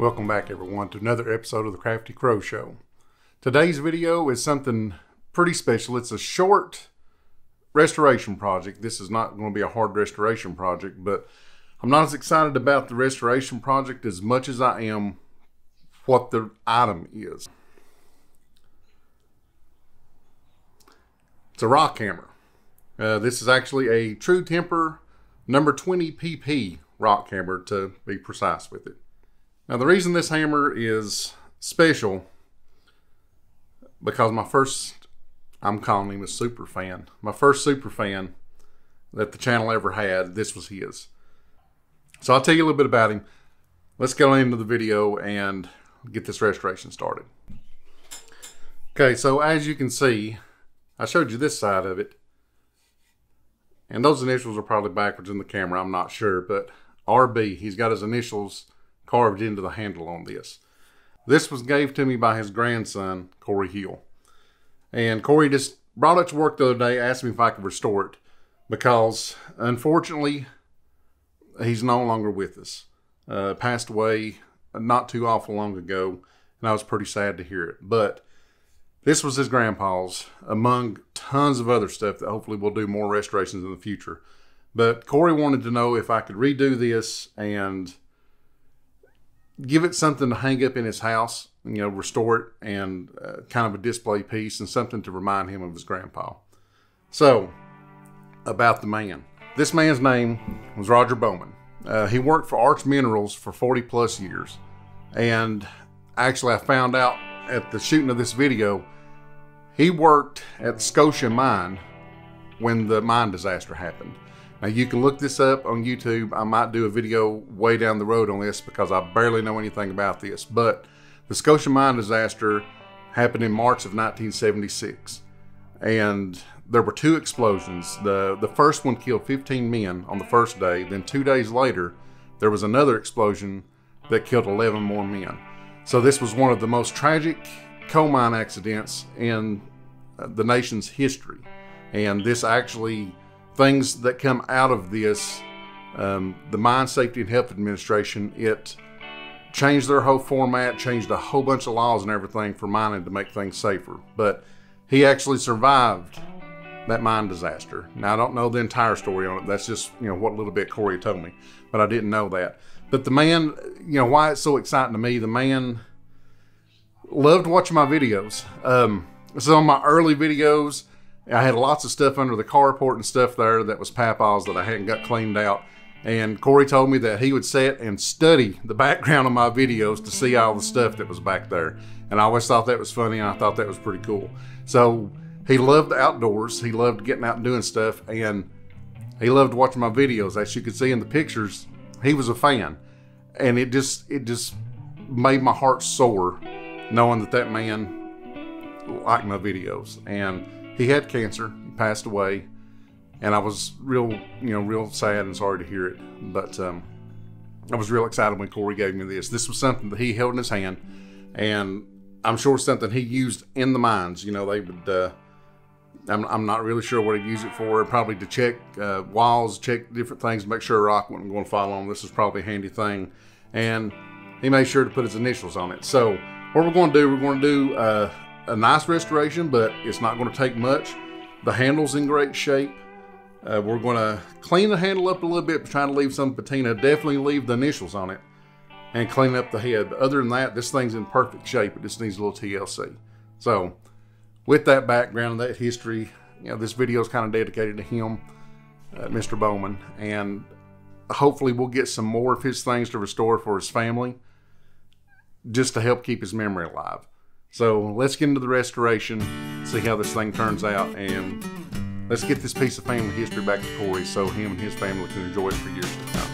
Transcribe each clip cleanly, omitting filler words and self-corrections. Welcome back everyone to another episode of the Crafty Crow Show. Today's video is something pretty special. It's a short restoration project. This is not going to be a hard restoration project, but I'm not as excited about the restoration project as much as I am what the item is. It's a rock hammer. This is actually a True Temper number 20 PP rock hammer, to be precise with it. Now the reason this hammer is special, because I'm calling him a super fan. My first super fan that the channel ever had, this was his. So I'll tell you a little bit about him. Let's go into the video and get this restoration started. Okay, so as you can see, I showed you this side of it. And those initials are probably backwards in the camera, I'm not sure, but RB, he's got his initials carved into the handle on this. This was gave to me by his grandson, Corey Hill. And Corey just brought it to work the other day, asked me if I could restore it, because unfortunately, he's no longer with us. Passed away not too awful long ago, and I was pretty sad to hear it. But this was his grandpa's, among tons of other stuff that hopefully we'll do more restorations in the future. But Corey wanted to know if I could redo this and give it something to hang up in his house, you know, restore it, and kind of a display piece and something to remind him of his grandpa. So, about the man. This man's name was Roger Bowman. He worked for Arch Minerals for 40 plus years. And actually I found out at the shooting of this video, he worked at Scotia Mine when the mine disaster happened. Now you can look this up on YouTube. I might do a video way down the road on this because I barely know anything about this, but the Scotia Mine disaster happened in March of 1976. And there were two explosions. The first one killed 15 men on the first day. Then 2 days later, there was another explosion that killed 11 more men. So this was one of the most tragic coal mine accidents in the nation's history. And this actually, things that come out of this, the Mine Safety and Health Administration, it changed their whole format, changed a whole bunch of laws and everything for mining to make things safer. But he actually survived that mine disaster. Now I don't know the entire story on it. That's just, you know, what little bit Corey told me, but I didn't know that. But the man, you know, why it's so exciting to me, the man loved watching my videos. Some of my early videos, I had lots of stuff under the carport and stuff there that was Papa's that I hadn't got cleaned out. And Corey told me that he would sit and study the background of my videos to see all the stuff that was back there. And I always thought that was funny, and I thought that was pretty cool. So he loved the outdoors. He loved getting out and doing stuff, and he loved watching my videos. As you can see in the pictures, he was a fan. And it just made my heart soar knowing that that man liked my videos. And he had cancer, he passed away. And I was real sad and sorry to hear it. But I was real excited when Corey gave me this. This was something that he held in his hand, and I'm sure something he used in the mines. You know, they would, I'm not really sure what he'd use it for. Probably to check walls, check different things, make sure a rock wasn't going to fall on. This was probably a handy thing. And he made sure to put his initials on it. So what we're going to do a nice restoration, but it's not going to take much. The handle's in great shape. We're going to clean the handle up a little bit, trying to leave some patina, definitely leave the initials on it, and clean up the head. But other than that, this thing's in perfect shape. It just needs a little TLC. So with that background, that history, you know, this video is kind of dedicated to him, Mr. Bowman, and hopefully we'll get some more of his things to restore for his family, just to help keep his memory alive. So let's get into the restoration, see how this thing turns out, and let's get this piece of family history back to Corey so him and his family can enjoy it for years to come.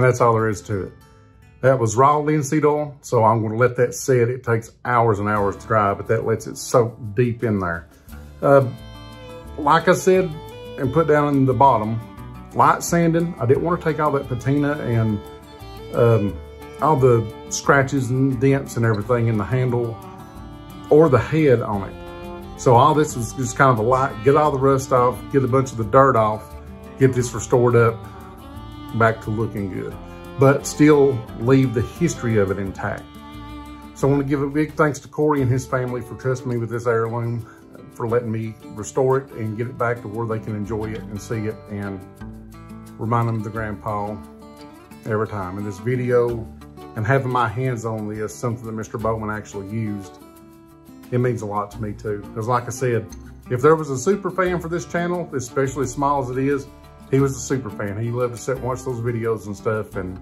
And that's all there is to it. That was raw linseed oil, so I'm gonna let that sit. It takes hours and hours to dry, but that lets it soak deep in there. Like I said, and put down in the bottom, light sanding. I didn't want to take all that patina and all the scratches and dents and everything in the handle or the head on it. So all this was just kind of a light, get all the rust off, get a bunch of the dirt off, get this restored up, back to looking good, but still leave the history of it intact. So I want to give a big thanks to Corey and his family for trusting me with this heirloom, for letting me restore it and get it back to where they can enjoy it and see it and remind them of the grandpa every time. And this video and having my hands on this, something that Mr. Bowman actually used, it means a lot to me too. Because like I said, if there was a super fan for this channel, especially as small as it is, he was a super fan. He loved to sit and watch those videos and stuff, and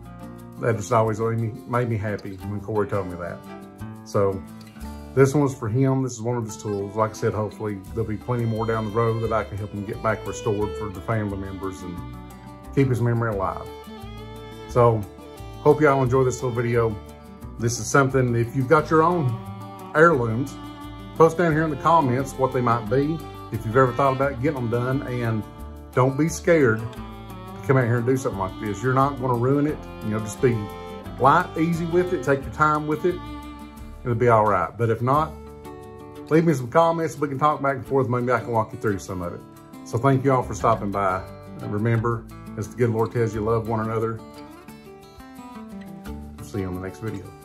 that just always made me happy when Corey told me that. So this one was for him. This is one of his tools. Like I said, hopefully there'll be plenty more down the road that I can help him get back restored for the family members and keep his memory alive. So hope y'all enjoy this little video. This is something, if you've got your own heirlooms, post down here in the comments what they might be, if you've ever thought about getting them done, and don't be scared to come out here and do something like this. You're not going to ruin it. You know, just be light, easy with it. Take your time with it. It'll be all right. But if not, leave me some comments. We can talk back and forth. Maybe I can walk you through some of it. So thank you all for stopping by. And remember, as the good Lord tells you, love one another. We'll see you on the next video.